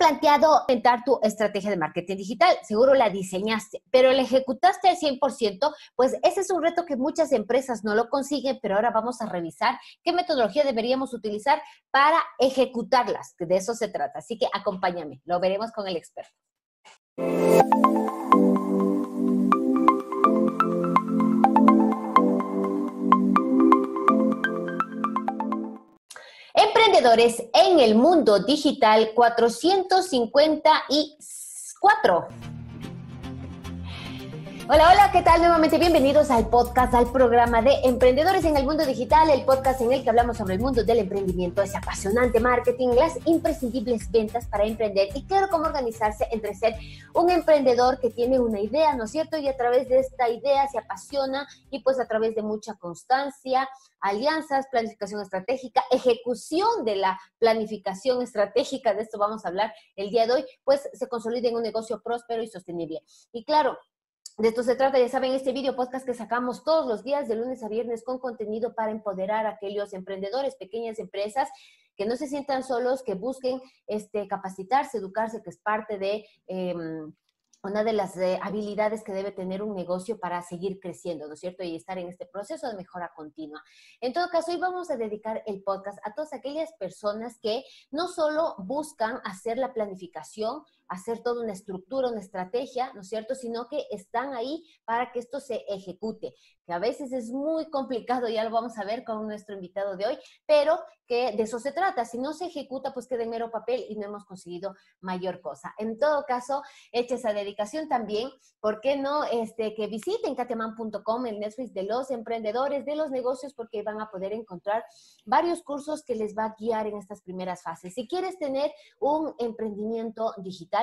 planteado entrar tu estrategia de marketing digital, seguro la diseñaste, pero la ejecutaste al 100%, pues ese es un reto que muchas empresas no lo consiguen, pero ahora vamos a revisar qué metodología deberíamos utilizar para ejecutarlas, que de eso se trata. Así que acompáñame, lo veremos con el experto. Emprendedores en el Mundo Digital 454. Hola, hola, ¿qué tal? Nuevamente bienvenidos al podcast, al programa de Emprendedores en el Mundo Digital, el podcast en el que hablamos sobre el mundo del emprendimiento, ese apasionante marketing, las imprescindibles ventas para emprender y claro, cómo organizarse entre ser un emprendedor que tiene una idea, ¿no es cierto? Y a través de esta idea se apasiona y pues a través de mucha constancia, alianzas, planificación estratégica, ejecución de la planificación estratégica, de esto vamos a hablar el día de hoy, pues se consolida en un negocio próspero y sostenible. Y claro, de esto se trata, ya saben, este video podcast que sacamos todos los días de lunes a viernes con contenido para empoderar a aquellos emprendedores, pequeñas empresas, que no se sientan solos, que busquen capacitarse, educarse, que es parte de una de las habilidades que debe tener un negocio para seguir creciendo, ¿no es cierto? Y estar en este proceso de mejora continua. En todo caso, hoy vamos a dedicar el podcast a todas aquellas personas que no solo buscan hacer la planificación, hacer toda una estructura, una estrategia, ¿no es cierto?, sino que están ahí para que esto se ejecute, que a veces es muy complicado, ya lo vamos a ver con nuestro invitado de hoy, pero que de eso se trata, si no se ejecuta, pues queda en mero papel y no hemos conseguido mayor cosa. En todo caso, hecha esa dedicación también, ¿por qué no que visiten katyaman.com, el Netflix de los emprendedores, de los negocios, porque van a poder encontrar varios cursos que les va a guiar en estas primeras fases. Si quieres tener un emprendimiento digital,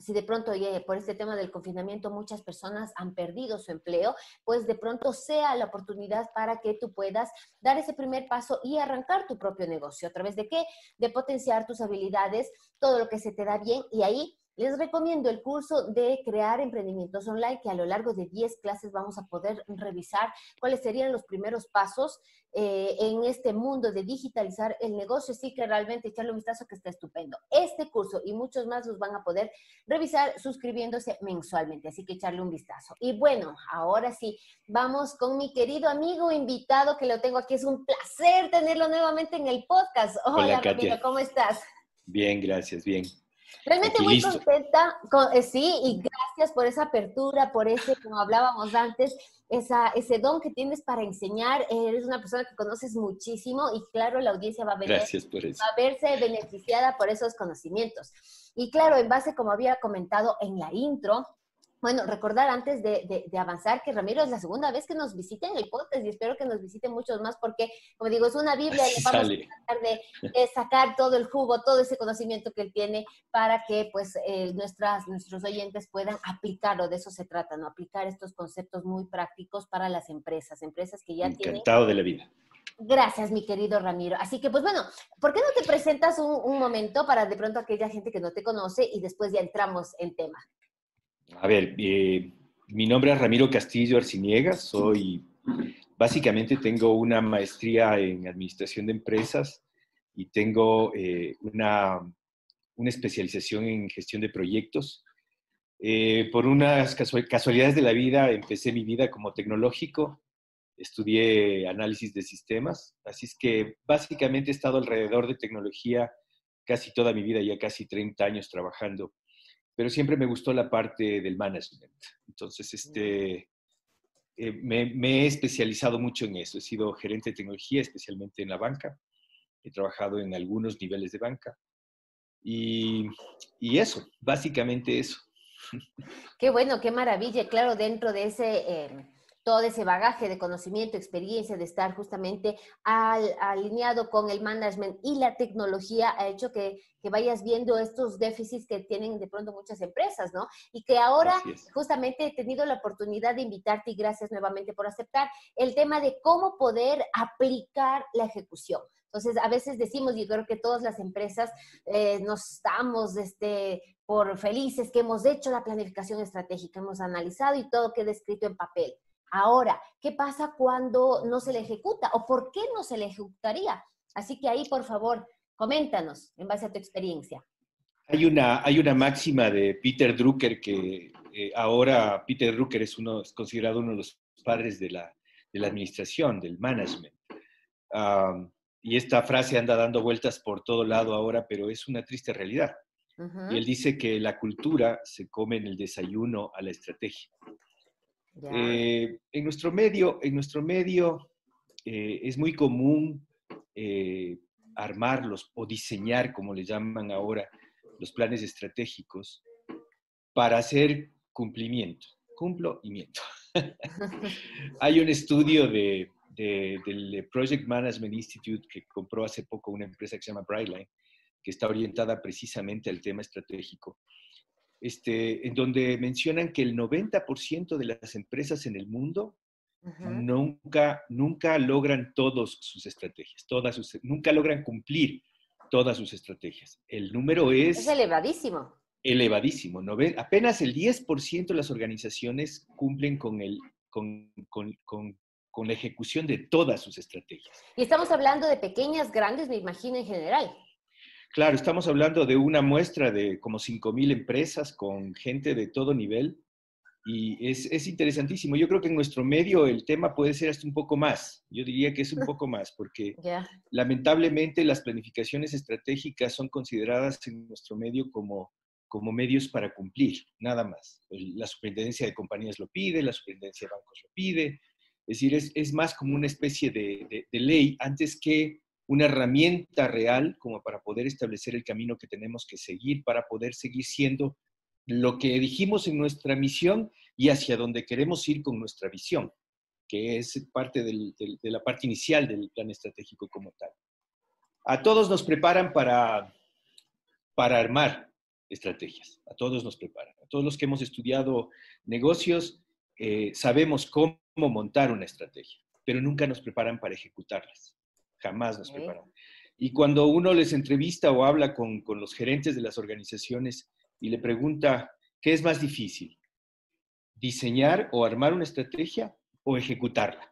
si de pronto, por este tema del confinamiento, muchas personas han perdido su empleo, pues de pronto sea la oportunidad para que tú puedas dar ese primer paso y arrancar tu propio negocio. ¿A través de qué? De potenciar tus habilidades, todo lo que se te da bien. Y ahí les recomiendo el curso de crear emprendimientos online, que a lo largo de 10 clases vamos a poder revisar cuáles serían los primeros pasos en este mundo de digitalizar el negocio. Sí que realmente echarle un vistazo, que está estupendo. Este curso y muchos más los van a poder revisar suscribiéndose mensualmente, así que echarle un vistazo. Y bueno, ahora sí, vamos con mi querido amigo invitado que lo tengo aquí. Es un placer tenerlo nuevamente en el podcast. Hola Ramiro, ¿cómo estás? Bien, gracias, bien. Realmente aquí muy listo. Contenta, sí, y gracias por esa apertura, por ese, como hablábamos antes, ese don que tienes para enseñar. Eres una persona que conoces muchísimo y claro, la audiencia va a verse beneficiada por esos conocimientos. Y claro, en base, como había comentado en la intro, bueno, recordar antes de avanzar que Ramiro es la segunda vez que nos visita en el podcast y espero que nos visiten muchos más porque, como digo, es una Biblia y le vamos a tratar de sacar todo el jugo, todo ese conocimiento que él tiene para que pues nuestros oyentes puedan aplicarlo. De eso se trata, ¿no? Aplicar estos conceptos muy prácticos para las empresas que ya tienen... Encantado de la vida. Gracias, mi querido Ramiro. Así que, pues bueno, ¿por qué no te presentas un momento para de pronto aquella gente que no te conoce y después ya entramos en tema? A ver, mi nombre es Ramiro Castillo Arciniega, básicamente tengo una maestría en administración de empresas y tengo una especialización en gestión de proyectos. Por unas casualidades de la vida, empecé mi vida como tecnológico, estudié análisis de sistemas, así es que básicamente he estado alrededor de tecnología casi toda mi vida, ya casi 30 años trabajando. Pero siempre me gustó la parte del management. Entonces, me he especializado mucho en eso. He sido gerente de tecnología, especialmente en la banca. He trabajado en algunos niveles de banca. Y eso, básicamente eso. Qué bueno, qué maravilla. Claro, dentro de ese... todo ese bagaje de conocimiento, experiencia, de estar justamente alineado con el management y la tecnología ha hecho que vayas viendo estos déficits que tienen de pronto muchas empresas, ¿no? Y que ahora justamente he tenido la oportunidad de invitarte y gracias nuevamente por aceptar el tema de cómo poder aplicar la ejecución. Entonces, a veces decimos, y creo que todas las empresas nos estamos por felices que hemos hecho la planificación estratégica, hemos analizado y todo queda escrito en papel. Ahora, ¿qué pasa cuando no se le ejecuta? ¿O por qué no se le ejecutaría? Así que ahí, por favor, coméntanos en base a tu experiencia. Hay una máxima de Peter Drucker que ahora Peter Drucker es considerado uno de los padres de la administración, del management. Y esta frase anda dando vueltas por todo lado ahora, pero es una triste realidad. Uh-huh. Y él dice que la cultura se come en el desayuno a la estrategia. Yeah. En nuestro medio es muy común armarlos o diseñar, como le llaman ahora, los planes estratégicos para hacer cumplimiento. Cumplo y miento. Hay un estudio del Project Management Institute que compró hace poco una empresa que se llama Brightline, que está orientada precisamente al tema estratégico, en donde mencionan que el 90% de las empresas en el mundo uh-huh. nunca logran nunca logran cumplir todas sus estrategias. El número es elevadísimo. Elevadísimo. Apenas el 10% de las organizaciones cumplen con la ejecución de todas sus estrategias. Y estamos hablando de pequeñas, grandes, me imagino, en general. Claro, estamos hablando de una muestra de como 5.000 empresas con gente de todo nivel y es interesantísimo. Yo creo que en nuestro medio el tema puede ser hasta un poco más. Yo diría que es un poco más porque yeah. lamentablemente las planificaciones estratégicas son consideradas en nuestro medio como medios para cumplir, nada más. La superintendencia de compañías lo pide, la superintendencia de bancos lo pide. Es decir, es más como una especie de ley antes que una herramienta real como para poder establecer el camino que tenemos que seguir para poder seguir siendo lo que dijimos en nuestra misión y hacia donde queremos ir con nuestra visión, que es parte de la parte inicial del plan estratégico como tal. A todos nos preparan para armar estrategias. A todos nos preparan. A todos los que hemos estudiado negocios, sabemos cómo montar una estrategia, pero nunca nos preparan para ejecutarlas. Jamás nos preparan. Y cuando uno les entrevista o habla con los gerentes de las organizaciones y le pregunta, ¿qué es más difícil? ¿Diseñar o armar una estrategia o ejecutarla?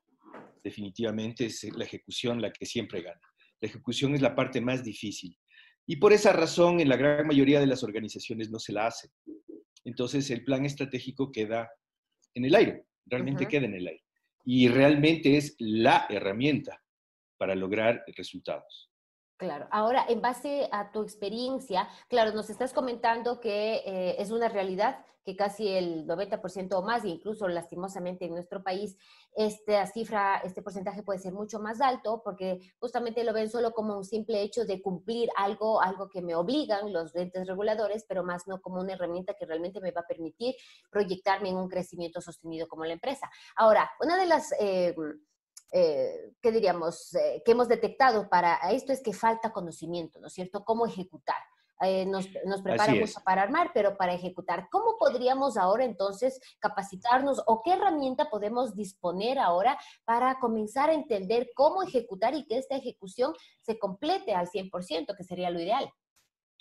Definitivamente es la ejecución la que siempre gana. La ejecución es la parte más difícil. Y por esa razón, en la gran mayoría de las organizaciones no se la hace. Entonces, el plan estratégico queda en el aire. Realmente queda en el aire. Y realmente es la herramienta para lograr resultados. Claro. Ahora, en base a tu experiencia, claro, nos estás comentando que es una realidad que casi el 90% o más, incluso lastimosamente en nuestro país, esta cifra, este porcentaje puede ser mucho más alto porque justamente lo ven solo como un simple hecho de cumplir algo que me obligan los entes reguladores, pero más no como una herramienta que realmente me va a permitir proyectarme en un crecimiento sostenido como la empresa. Ahora, una de las... ¿qué diríamos? Que hemos detectado para esto es que falta conocimiento, ¿no es cierto? ¿Cómo ejecutar? Nos prepara mucho para armar, pero para ejecutar. ¿Cómo podríamos ahora entonces capacitarnos o qué herramienta podemos disponer ahora para comenzar a entender cómo ejecutar y que esta ejecución se complete al 100%, que sería lo ideal?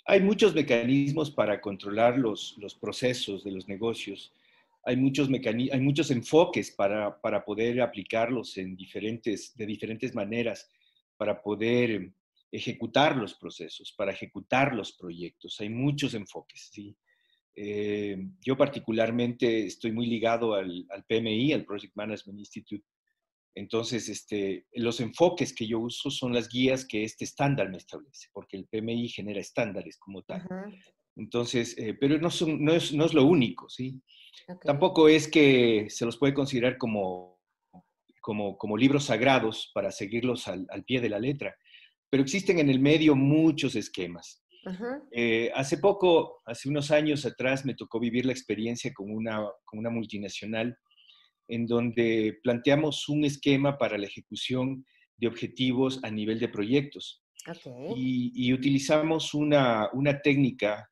Hay muchos mecanismos para controlar los procesos de los negocios. Hay muchos enfoques para poder aplicarlos de diferentes maneras, para poder ejecutar los procesos, para ejecutar los proyectos. Hay muchos enfoques, ¿sí? Yo particularmente estoy muy ligado al PMI, al Project Management Institute. Entonces, los enfoques que yo uso son las guías que este estándar me establece, porque el PMI genera estándares como tal. Uh-huh. Entonces, pero no es lo único, ¿sí? Okay. Tampoco es que se los puede considerar como libros sagrados para seguirlos al pie de la letra, pero existen en el medio muchos esquemas. Uh-huh. Hace unos años atrás, me tocó vivir la experiencia con una multinacional en donde planteamos un esquema para la ejecución de objetivos a nivel de proyectos. Okay. Y utilizamos una técnica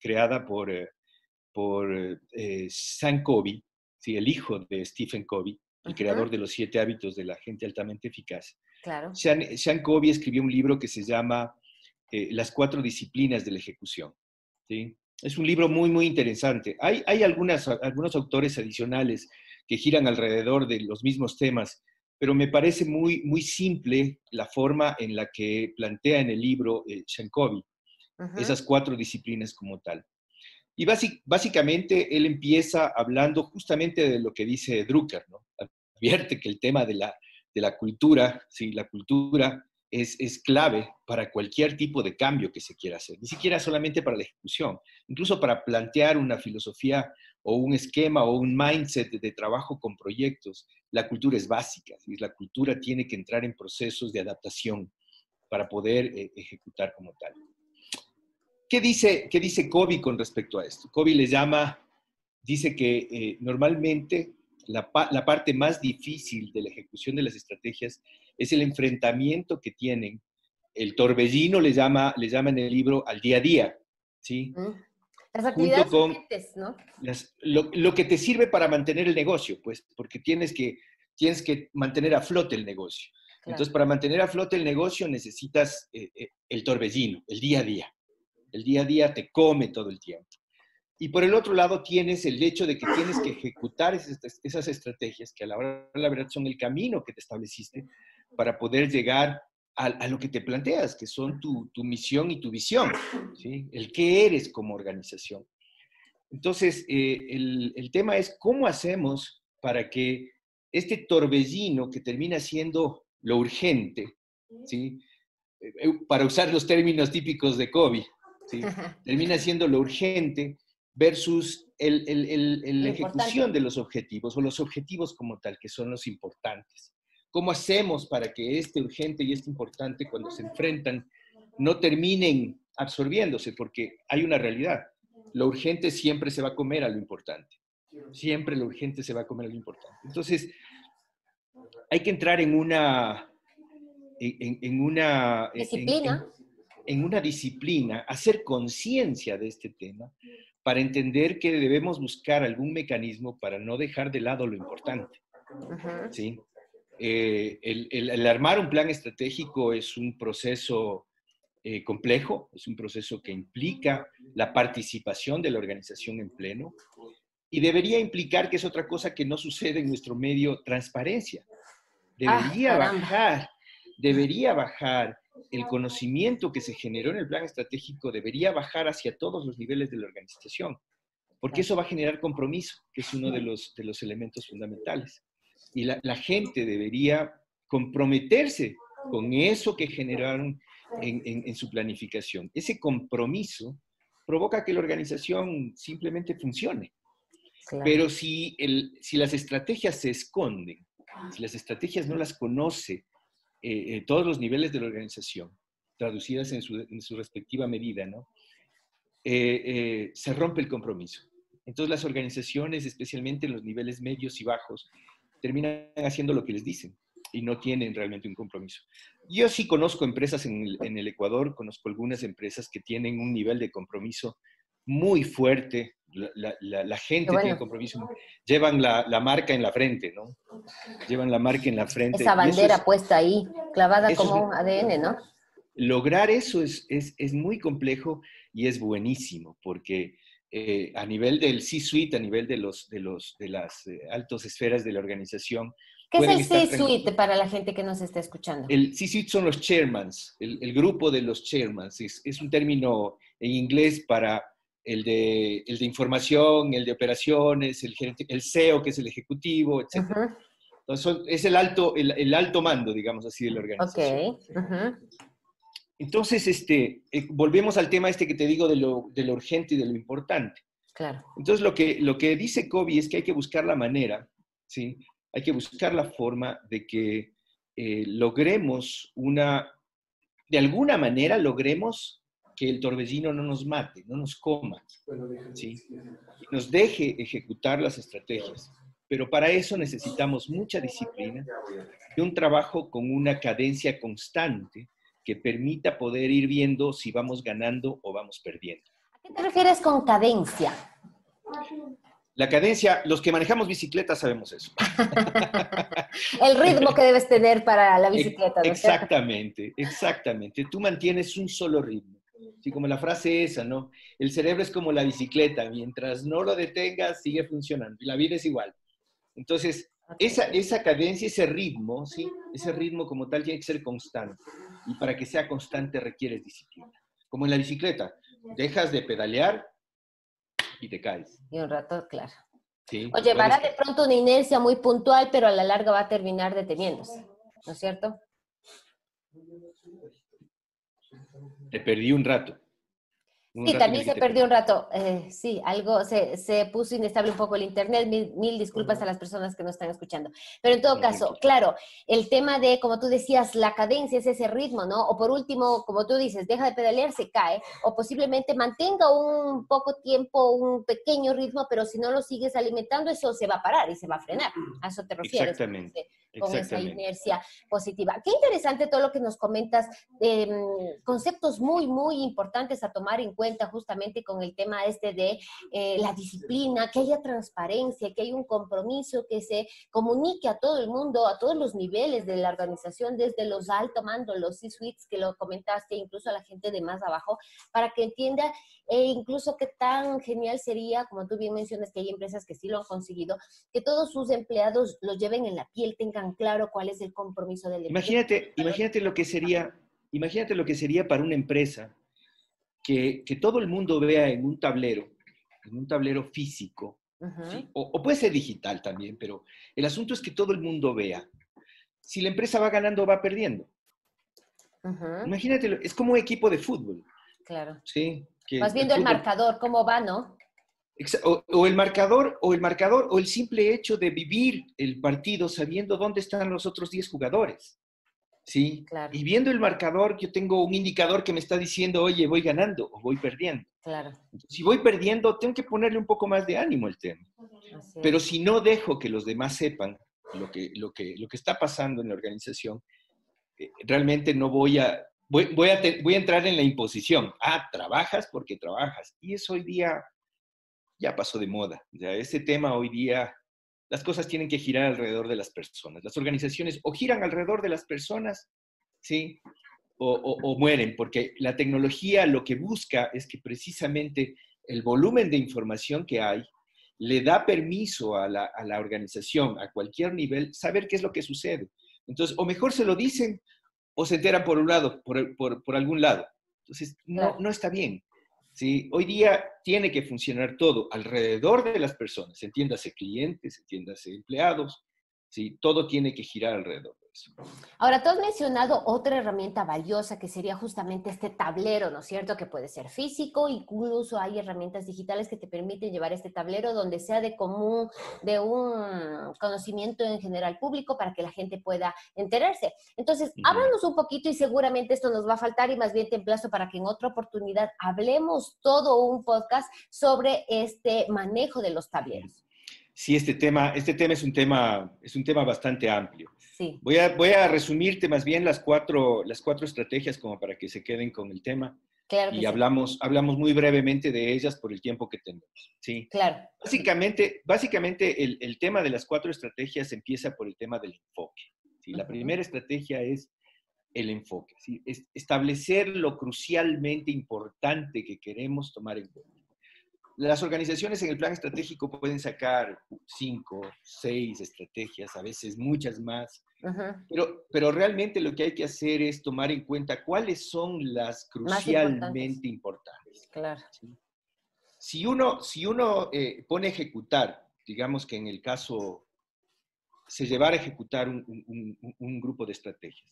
creada por Sean Covey, ¿sí? El hijo de Stephen Covey, el uh-huh. creador de los 7 hábitos de la gente altamente eficaz. Claro. Sean Covey escribió un libro que se llama Las cuatro disciplinas de la ejecución, ¿sí? Es un libro muy, muy interesante. Hay algunos autores adicionales que giran alrededor de los mismos temas, pero me parece muy, muy simple la forma en la que plantea en el libro Sean Covey. esas cuatro disciplinas como tal. Y básicamente él empieza hablando justamente de lo que dice Drucker, ¿no? Advierte que el tema de la cultura, ¿sí? La cultura es clave para cualquier tipo de cambio que se quiera hacer, ni siquiera solamente para la ejecución, incluso para plantear una filosofía o un esquema o un mindset de trabajo con proyectos. La cultura es básica, ¿sí? La cultura tiene que entrar en procesos de adaptación para poder ejecutar como tal. ¿Qué dice Covey con respecto a esto? Covey les llama, dice que normalmente la parte más difícil de la ejecución de las estrategias es el enfrentamiento que tienen. El torbellino le llama en el libro al día a día, ¿sí? Las actividades urgentes, ¿no? Lo que te sirve para mantener el negocio, pues, porque tienes que mantener a flote el negocio. Claro. Entonces, para mantener a flote el negocio necesitas el torbellino, el día a día. El día a día te come todo el tiempo. Y por el otro lado tienes el hecho de que tienes que ejecutar esas estrategias que a la hora de la verdad son el camino que te estableciste para poder llegar a lo que te planteas, que son tu misión y tu visión, ¿sí? El qué eres como organización. Entonces, el tema es cómo hacemos para que este torbellino que termina siendo lo urgente, ¿sí? Para usar los términos típicos de Covey, ¿sí? Termina siendo lo urgente versus la ejecución de los objetivos, o los objetivos como tal, que son los importantes. ¿Cómo hacemos para que este urgente y este importante, cuando se enfrentan, no terminen absorbiéndose? Porque hay una realidad. Lo urgente siempre se va a comer a lo importante. Siempre lo urgente se va a comer a lo importante. Entonces, hay que entrar en una disciplina. En una disciplina, hacer conciencia de este tema, para entender que debemos buscar algún mecanismo para no dejar de lado lo importante, ¿sí? El armar un plan estratégico es un proceso complejo, es un proceso que implica la participación de la organización en pleno, y debería implicar, que es otra cosa que no sucede en nuestro medio, transparencia. Debería bajar el conocimiento que se generó en el plan estratégico, debería bajar hacia todos los niveles de la organización, porque eso va a generar compromiso, que es uno de los elementos fundamentales. Y la gente debería comprometerse con eso que generaron en su planificación. Ese compromiso provoca que la organización simplemente funcione. Claro. Pero si las estrategias se esconden, si las estrategias no las conoce todos los niveles de la organización, traducidas en su respectiva medida, ¿no? Se rompe el compromiso. Entonces las organizaciones, especialmente en los niveles medios y bajos, terminan haciendo lo que les dicen y no tienen realmente un compromiso. Yo sí conozco empresas en el Ecuador, conozco algunas empresas que tienen un nivel de compromiso muy fuerte. La gente tiene compromiso. Llevan la marca en la frente, ¿no? Llevan la marca en la frente. Esa bandera puesta ahí, clavada como un ADN, ¿no? Lograr eso es muy complejo y es buenísimo, porque a nivel del C-suite, a nivel de las altas esferas de la organización. ¿Qué es el C-suite para la gente que nos está escuchando? El C-suite son los chairmans, el grupo de los chairmans. Es un término en inglés para el de información, el de operaciones, el gerente, el CEO, que es el ejecutivo, etc. Entonces, es el alto mando, digamos así, de la organización. Okay. Entonces, volvemos al tema que te digo de lo urgente y de lo importante. Claro. Entonces, lo que dice Covey es que hay que buscar la manera, ¿sí? Hay que buscar la forma de que logremos de alguna manera logremos que el torbellino no nos mate, no nos coma, ¿sí? Nos deje ejecutar las estrategias. Pero para eso necesitamos mucha disciplina y un trabajo con una cadencia constante que permita poder ir viendo si vamos ganando o vamos perdiendo. ¿A qué te refieres con cadencia? La cadencia, los que manejamos bicicleta sabemos eso. El ritmo que debes tener para la bicicleta, ¿no? Exactamente, exactamente. Tú mantienes un solo ritmo. Sí, como la frase esa, ¿no? El cerebro es como la bicicleta, mientras no lo detengas, sigue funcionando. Y la vida es igual. Entonces, esa cadencia, ese ritmo, ¿sí? Ese ritmo como tal tiene que ser constante. Y para que sea constante requieres disciplina. Como en la bicicleta. Dejas de pedalear y te caes. Y un rato, claro. Sí, o llevará de pronto una inercia muy puntual, pero a la larga va a terminar deteniéndose, ¿no es cierto? Te perdí un rato. Sí, también se perdió un rato. Sí, algo se puso inestable un poco el internet. Mil disculpas a las personas que nos están escuchando. Pero en todo caso, claro, el tema de, como tú decías, la cadencia es ese ritmo, ¿no? O por último, como tú dices, deja de pedalear, se cae. O posiblemente mantenga un poco tiempo, un pequeño ritmo, pero si no lo sigues alimentando, eso se va a parar y se va a frenar. A eso te refieres. Exactamente. Con esa inercia positiva. Qué interesante todo lo que nos comentas, conceptos muy, muy importantes a tomar en cuenta justamente con el tema este de la disciplina, que haya transparencia, que haya un compromiso, que se comunique a todo el mundo, a todos los niveles de la organización, desde los alto mando, los C-suites que lo comentaste, incluso a la gente de más abajo, para que entienda e incluso qué tan genial sería, como tú bien mencionas, que hay empresas que sí lo han conseguido, que todos sus empleados lo lleven en la piel, tengan claro cuál es el compromiso del empleado. Imagínate lo que sería para una empresa que todo el mundo vea en un tablero físico, uh-huh. ¿Sí? O puede ser digital también, pero el asunto es que todo el mundo vea. Si la empresa va ganando o va perdiendo. Uh-huh. Imagínate, es como un equipo de fútbol. Claro. Sí. Vas viendo el marcador, cómo va, ¿no? O el marcador, o el simple hecho de vivir el partido sabiendo dónde están los otros 10 jugadores. ¿Sí? Claro. Y viendo el marcador, yo tengo un indicador que me está diciendo, oye, voy ganando o voy perdiendo. Claro. Si voy perdiendo, tengo que ponerle un poco más de ánimo al tema. Pero si no dejo que los demás sepan lo que está pasando en la organización, realmente no voy a... Voy a entrar en la imposición. Ah, trabajas porque trabajas. Y eso hoy día ya pasó de moda. O sea, ese tema hoy día, las cosas tienen que girar alrededor de las personas. Las organizaciones o giran alrededor de las personas, ¿sí? O mueren, porque la tecnología lo que busca es que precisamente el volumen de información que hay le da permiso a la organización, a cualquier nivel, saber qué es lo que sucede. Entonces, o mejor se lo dicen, o se enteran por un lado, por algún lado. Entonces, no está bien. ¿Sí? Hoy día tiene que funcionar todo alrededor de las personas. Entiéndase clientes, entiéndase empleados. ¿Sí? Todo tiene que girar alrededor de eso. Ahora, tú has mencionado otra herramienta valiosa que sería justamente este tablero, ¿no es cierto? Que puede ser físico, incluso hay herramientas digitales que te permiten llevar este tablero donde sea de un conocimiento en general público para que la gente pueda enterarse. Entonces, háblanos un poquito y seguramente esto nos va a faltar y más bien te emplazo para que en otra oportunidad hablemos todo un podcast sobre este manejo de los tableros. Sí, este tema es un tema bastante amplio. Sí. Voy a resumirte más bien las cuatro estrategias como para que se queden con el tema. Claro. Y hablamos muy brevemente de ellas por el tiempo que tenemos. Sí. Claro. Básicamente el tema de las cuatro estrategias empieza por el tema del enfoque. ¿Sí? La primera estrategia es el enfoque. ¿Sí? Es establecer lo crucialmente importante que queremos tomar en cuenta. Las organizaciones en el plan estratégico pueden sacar 5, 6 estrategias, a veces muchas más. Ajá. Pero realmente lo que hay que hacer es tomar en cuenta cuáles son las crucialmente importantes. Claro. ¿Sí? Si uno pone a ejecutar, digamos que en el caso se llevara a ejecutar un grupo de estrategias.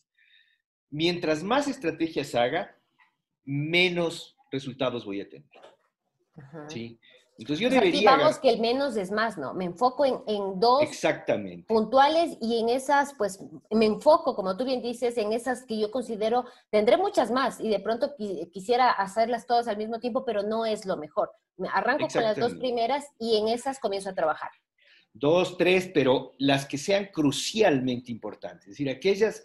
Mientras más estrategias haga, menos resultados voy a tener. Sí. Entonces yo debería... Digamos que el menos es más, ¿no? Me enfoco en dos puntuales y en esas, pues, me enfoco, como tú bien dices, en esas que yo considero, tendré muchas más y de pronto quisiera hacerlas todas al mismo tiempo, pero no es lo mejor. Me arranco con las dos primeras y en esas comienzo a trabajar. 2, 3, pero las que sean crucialmente importantes. Es decir, aquellas,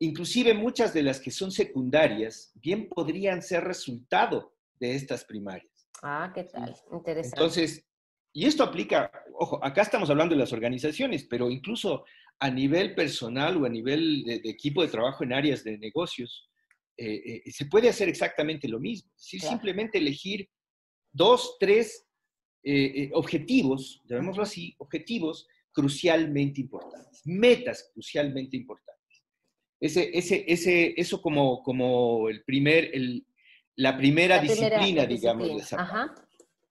inclusive muchas de las que son secundarias, bien podrían ser resultado de estas primarias. Ah, ¿qué tal? Interesante. Entonces, y esto aplica, ojo, acá estamos hablando de las organizaciones, pero incluso a nivel personal o a nivel de equipo de trabajo en áreas de negocios, se puede hacer exactamente lo mismo. Es decir, claro. Simplemente elegir 2, 3 objetivos, llamémoslo así, objetivos crucialmente importantes, metas crucialmente importantes. Eso como el primer, el La primera disciplina, digamos.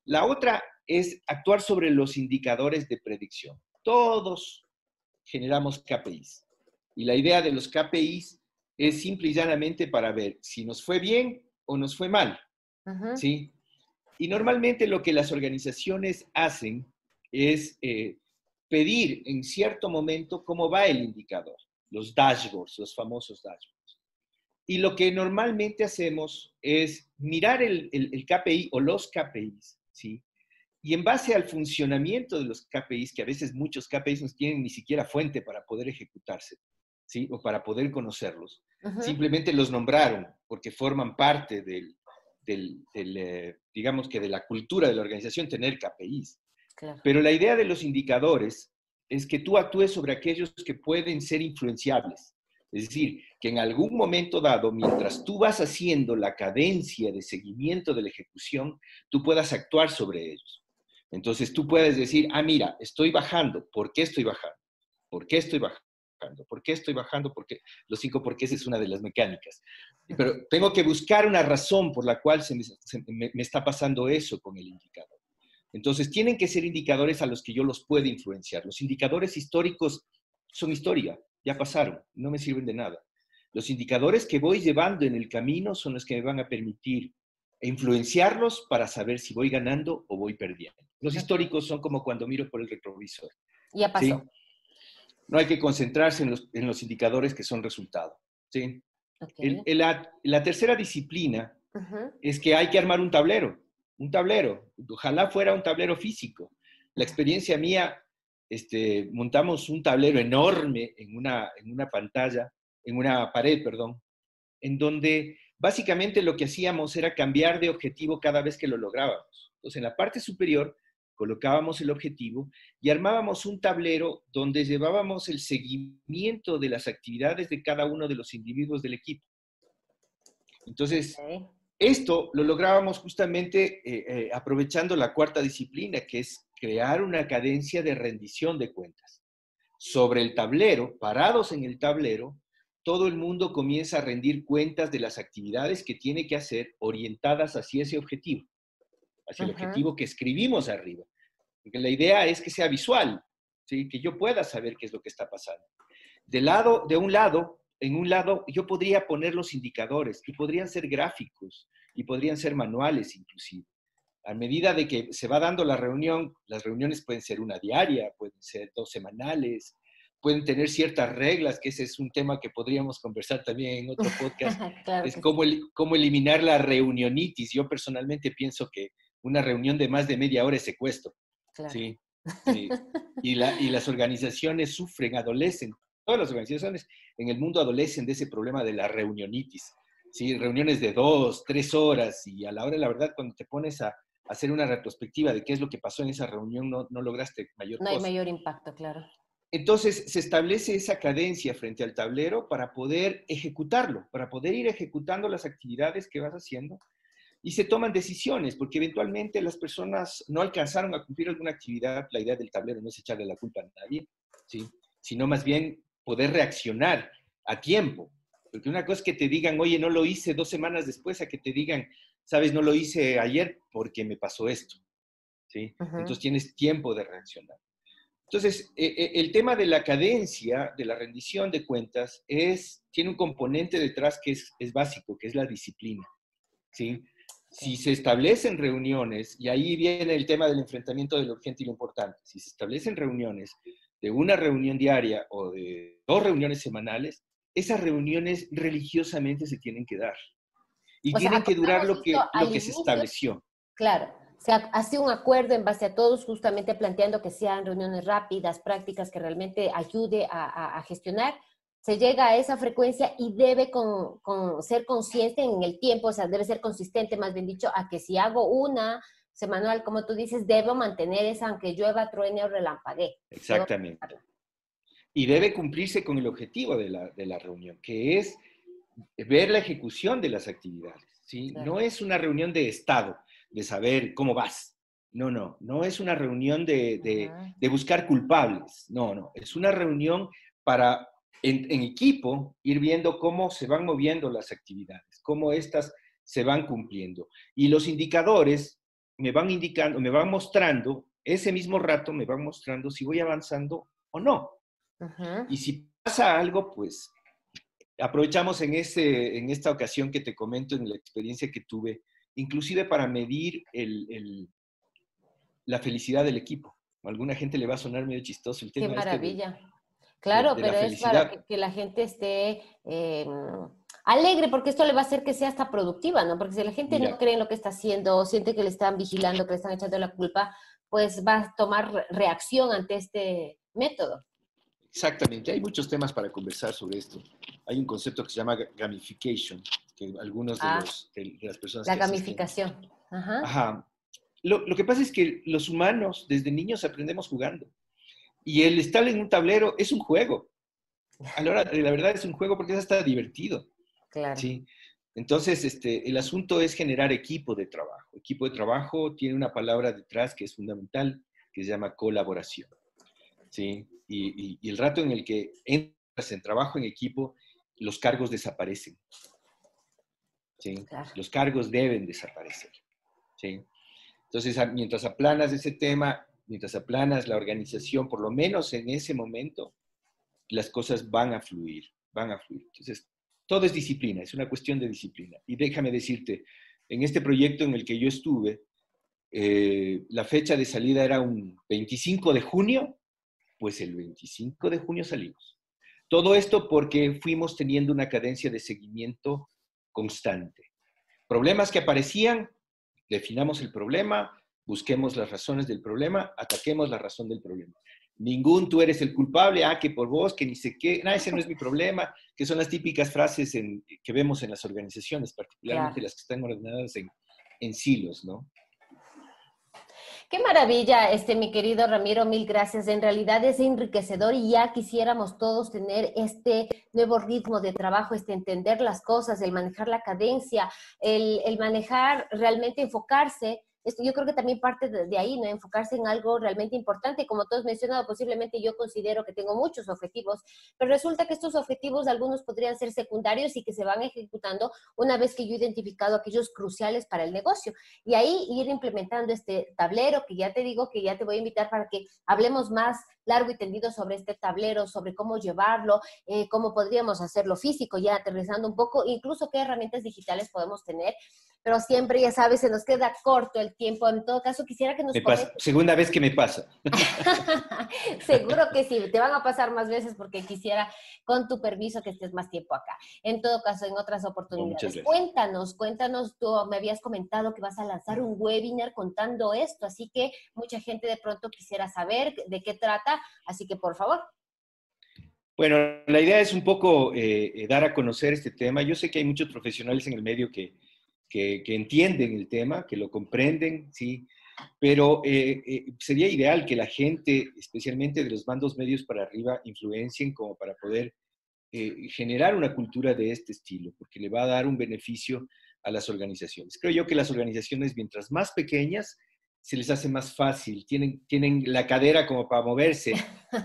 La otra es actuar sobre los indicadores de predicción. Todos generamos KPIs. Y la idea de los KPIs es simple y llanamente para ver si nos fue bien o nos fue mal. ¿Sí? Y normalmente lo que las organizaciones hacen es pedir en cierto momento cómo va el indicador, los dashboards, los famosos dashboards. Y lo que normalmente hacemos es mirar el KPI o los KPIs, ¿sí? Y en base al funcionamiento de los KPIs, que a veces muchos KPIs no tienen ni siquiera fuente para poder ejecutarse, ¿sí? O para poder conocerlos. Simplemente los nombraron porque forman parte digamos que de la cultura de la organización tener KPIs. Claro. Pero la idea de los indicadores es que tú actúes sobre aquellos que pueden ser influenciables. Es decir, que en algún momento dado, mientras tú vas haciendo la cadencia de seguimiento de la ejecución, tú puedas actuar sobre ellos. Entonces tú puedes decir, ah, mira, estoy bajando. ¿Por qué estoy bajando? ¿Por qué estoy bajando? ¿Por qué estoy bajando? Porque los 5 porqués es una de las mecánicas. Pero tengo que buscar una razón por la cual me está pasando eso con el indicador. Entonces tienen que ser indicadores a los que yo los pueda influenciar. Los indicadores históricos son historia, ya pasaron, no me sirven de nada. Los indicadores que voy llevando en el camino son los que me van a permitir influenciarlos para saber si voy ganando o voy perdiendo. Los históricos son como cuando miro por el retrovisor. Ya pasó. ¿Sí? No hay que concentrarse en los indicadores que son resultado. ¿Sí? Okay. La tercera disciplina es que hay que armar un tablero. Un tablero. Ojalá fuera un tablero físico. La experiencia mía, montamos un tablero enorme en una pantalla, en una pared, perdón, en donde básicamente lo que hacíamos era cambiar de objetivo cada vez que lo lográbamos. Entonces, en la parte superior colocábamos el objetivo y armábamos un tablero donde llevábamos el seguimiento de las actividades de cada uno de los individuos del equipo. Entonces, esto lo lográbamos justamente aprovechando la cuarta disciplina, que es crear una cadencia de rendición de cuentas. Sobre el tablero, parados en el tablero, todo el mundo comienza a rendir cuentas de las actividades que tiene que hacer orientadas hacia ese objetivo, hacia el objetivo que escribimos arriba. Porque la idea es que sea visual, ¿sí? Que yo pueda saber qué es lo que está pasando. En un lado, yo podría poner los indicadores, que podrían ser gráficos y podrían ser manuales inclusive. A medida de que se va dando la reunión, las reuniones pueden ser una diaria, pueden ser 2 semanales, pueden tener ciertas reglas, que ese es un tema que podríamos conversar también en otro podcast. Claro, es cómo eliminar la reunionitis. Yo personalmente pienso que una reunión de más de media hora es secuestro. Claro. ¿Sí? Sí. Y las organizaciones sufren, adolecen. Todas las organizaciones en el mundo adolecen de ese problema de la reunionitis. ¿Sí? Reuniones de 2, 3 horas y a la hora, la verdad, cuando te pones a hacer una retrospectiva de qué es lo que pasó en esa reunión, no lograste mayor cosa. No hay mayor impacto, claro. Entonces, se establece esa cadencia frente al tablero para poder ejecutarlo, para poder ir ejecutando las actividades que vas haciendo y se toman decisiones, porque eventualmente las personas no alcanzaron a cumplir alguna actividad. La idea del tablero no es echarle la culpa a nadie, ¿sí? Sino más bien poder reaccionar a tiempo. Porque una cosa es que te digan, oye, no lo hice 2 semanas después, a que te digan, sabes, no lo hice ayer porque me pasó esto, ¿sí? Entonces tienes tiempo de reaccionar. Entonces, el tema de la cadencia, de la rendición de cuentas, tiene un componente detrás que es básico, que es la disciplina, ¿sí? Si se establecen reuniones, y ahí viene el tema del enfrentamiento de lo urgente y lo importante, si se establecen reuniones de una reunión diaria o de 2 reuniones semanales, esas reuniones religiosamente se tienen que dar. Y tienen que durar lo que se estableció. Claro. O sea, hace un acuerdo en base a todos, justamente planteando que sean reuniones rápidas, prácticas, que realmente ayude a gestionar. Se llega a esa frecuencia y debe ser consciente en el tiempo, o sea, debe ser consistente, más bien dicho, a que si hago una semanal, como tú dices, debo mantener esa, aunque llueva, truene o relampaguee. Exactamente. ¿No? Y debe cumplirse con el objetivo de la reunión, que es ver la ejecución de las actividades, ¿sí? Claro. No es una reunión de estado, de saber cómo vas. No es una reunión de buscar culpables. No, es una reunión para, en equipo, ir viendo cómo se van moviendo las actividades, cómo estas se van cumpliendo. Y los indicadores me van indicando, me van mostrando, ese mismo rato me van mostrando si voy avanzando o no. Uh-huh. Y si pasa algo, pues aprovechamos en esta ocasión que te comento, en la experiencia que tuve, inclusive para medir la felicidad del equipo. A alguna gente le va a sonar medio chistoso el tema. ¡Qué maravilla! Claro, pero es para que la gente esté alegre, porque esto le va a hacer que sea hasta productiva, ¿no? Porque si la gente no cree en lo que está haciendo, o siente que le están vigilando, que le están echando la culpa, pues va a tomar reacción ante este método. Exactamente. Hay muchos temas para conversar sobre esto. Hay un concepto que se llama gamification, que algunos de las personas... La gamificación. Ajá. Ajá. Lo que pasa es que los humanos, desde niños, aprendemos jugando. Y el estar en un tablero es un juego. A la hora, la verdad, es un juego porque es hasta divertido. Claro. ¿Sí? Entonces, el asunto es generar equipo de trabajo. Equipo de trabajo tiene una palabra detrás que es fundamental, que se llama colaboración. ¿Sí? Y el rato en el que entras en trabajo en equipo, los cargos desaparecen. ¿Sí? Claro. Los cargos deben desaparecer. ¿Sí? Entonces, mientras aplanas ese tema... Mientras aplanas la organización, por lo menos en ese momento, las cosas van a fluir, van a fluir. Entonces, todo es disciplina, es una cuestión de disciplina. Y déjame decirte, en este proyecto en el que yo estuve, la fecha de salida era un 25 de junio, pues el 25 de junio salimos. Todo esto porque fuimos teniendo una cadencia de seguimiento constante. Problemas que aparecían, definamos el problema, busquemos las razones del problema, ataquemos la razón del problema. Ningún tú eres el culpable, que por vos, que ni sé qué, nada, ese no es mi problema, que son las típicas frases que vemos en las organizaciones, particularmente las que están ordenadas en silos, ¿no? Qué maravilla, mi querido Ramiro, mil gracias. En realidad es enriquecedor y ya quisiéramos todos tener este nuevo ritmo de trabajo, entender las cosas, el manejar la cadencia, el manejar, realmente enfocarse. Yo creo que también parte de ahí, ¿no? Enfocarse en algo realmente importante. Como tú has mencionado, posiblemente yo considero que tengo muchos objetivos, pero resulta que estos objetivos, algunos podrían ser secundarios y que se van ejecutando una vez que yo he identificado aquellos cruciales para el negocio. Y ahí ir implementando este tablero, que ya te digo que ya te voy a invitar para que hablemos más largo y tendido sobre este tablero, sobre cómo llevarlo, cómo podríamos hacerlo físico, ya aterrizando un poco, incluso qué herramientas digitales podemos tener. Pero siempre, ya sabes, se nos queda corto el tiempo. En todo caso, quisiera que nos comentes. Segunda vez que me pasa. Seguro que sí, te van a pasar más veces porque quisiera, con tu permiso, que estés más tiempo acá. En todo caso, en otras oportunidades. Cuéntanos, tú me habías comentado que vas a lanzar un webinar contando esto, así que mucha gente de pronto quisiera saber de qué trata, así que por favor. Bueno, la idea es un poco dar a conocer este tema. Yo sé que hay muchos profesionales en el medio que entienden el tema, que lo comprenden, ¿sí? Pero sería ideal que la gente, especialmente de los bandos medios para arriba, influencien como para poder generar una cultura de este estilo, porque le va a dar un beneficio a las organizaciones. Creo yo que las organizaciones, mientras más pequeñas, se les hace más fácil, tienen la cadera como para moverse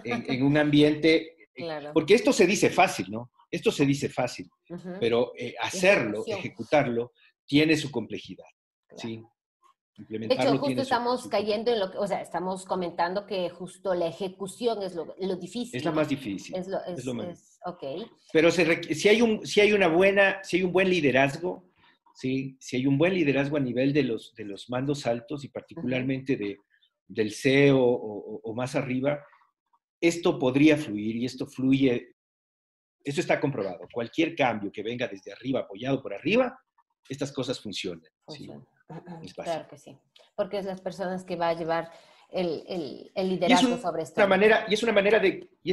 en un ambiente... Claro. Porque esto se dice fácil, ¿no? Esto se dice fácil, pero hacerlo, ejecutarlo... tiene su complejidad, ¿sí? De hecho, justo estamos cayendo en lo que, o sea, estamos comentando que justo la ejecución es lo difícil. Es lo más difícil. Es lo más. Okay. Pero si hay un buen liderazgo, ¿sí? Si hay un buen liderazgo a nivel de los mandos altos y particularmente del CEO o más arriba, esto podría fluir y esto fluye. Esto está comprobado. Cualquier cambio que venga desde arriba, apoyado por arriba, estas cosas funcionan. ¿Sí? Es fácil. Claro que sí. Porque es las personas que va a llevar el liderazgo sobre esto. Y es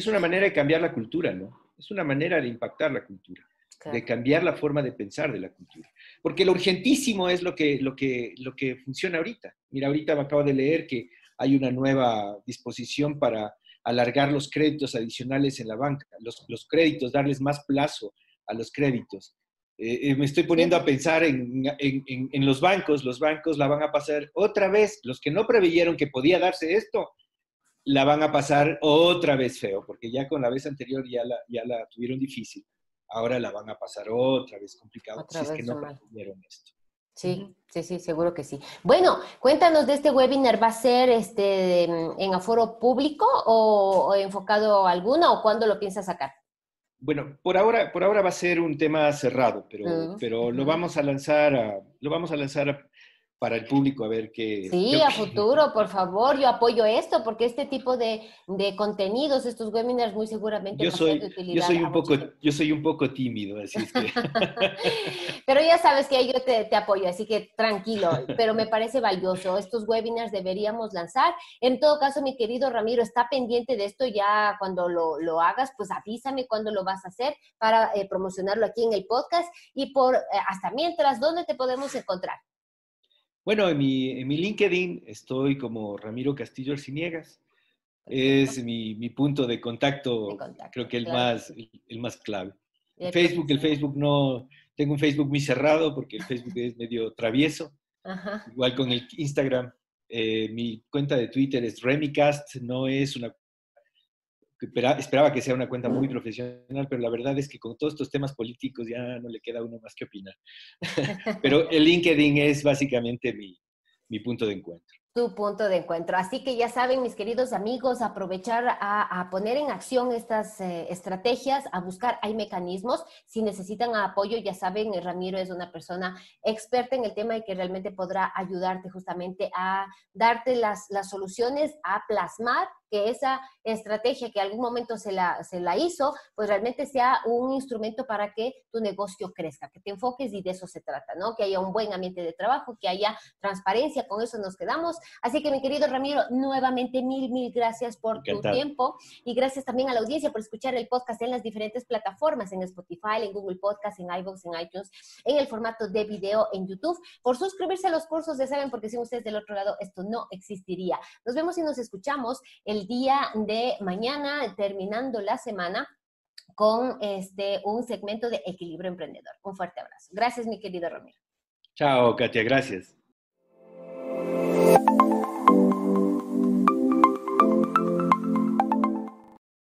una manera de cambiar la cultura, ¿no? Es una manera de impactar la cultura, de cambiar la forma de pensar de la cultura. Porque lo urgentísimo es lo que funciona ahorita. Mira, ahorita me acabo de leer que hay una nueva disposición para alargar los créditos adicionales en la banca. Los créditos, darles más plazo a los créditos. Me estoy poniendo a pensar en los bancos. Los bancos la van a pasar otra vez. Los que no preveyeron que podía darse esto, la van a pasar otra vez feo, porque ya con la vez anterior ya la tuvieron difícil. Ahora la van a pasar otra vez complicado, si es que no preveyeron esto. Sí, sí, sí, seguro que sí. Bueno, cuéntanos de este webinar. ¿Va a ser en aforo público o enfocado a alguna, o cuándo lo piensas sacar? Bueno, por ahora va a ser un tema cerrado, pero lo vamos a lanzar para el público, a ver qué... Sí, a futuro, por favor, yo apoyo esto, porque este tipo de contenidos, estos webinars, muy seguramente... Yo soy un poco tímido, así es que... Pero ya sabes que yo te apoyo, así que tranquilo, pero me parece valioso. Estos webinars deberíamos lanzar. En todo caso, mi querido Ramiro, está pendiente de esto. Ya cuando lo hagas, pues avísame cuándo lo vas a hacer para promocionarlo aquí en el podcast. Y hasta mientras, ¿dónde te podemos encontrar? Bueno, en mi LinkedIn estoy como Ramiro Castillo Arciniegas. Es mi punto de contacto, creo que el claro. más clave. El Facebook no... Tengo un Facebook muy cerrado porque el Facebook es medio travieso. Ajá. Igual con el Instagram. Mi cuenta de Twitter es Remicast. No es una... Esperaba que sea una cuenta muy profesional, pero la verdad es que con todos estos temas políticos ya no le queda uno más que opinar. Pero el LinkedIn es básicamente mi punto de encuentro. Tu punto de encuentro. Así que ya saben, mis queridos amigos, aprovechar a poner en acción estas estrategias, a buscar, hay mecanismos. Si necesitan apoyo, ya saben, Ramiro es una persona experta en el tema y que realmente podrá ayudarte justamente a darte las soluciones, a plasmar que esa estrategia que algún momento se la hizo, pues realmente sea un instrumento para que tu negocio crezca, que te enfoques, y de eso se trata, ¿no? Que haya un buen ambiente de trabajo, que haya transparencia, con eso nos quedamos. Así que, mi querido Ramiro, nuevamente mil gracias por tu tiempo, y gracias también a la audiencia por escuchar el podcast en las diferentes plataformas, en Spotify, en Google Podcast, en iVoox, en iTunes, en el formato de video en YouTube, por suscribirse a los cursos, ya saben, porque sin ustedes del otro lado esto no existiría. Nos vemos y nos escuchamos el día de mañana, terminando la semana con un segmento de Equilibrio Emprendedor. Un fuerte abrazo. Gracias, mi querido Ramiro. Chao, Katia. Gracias.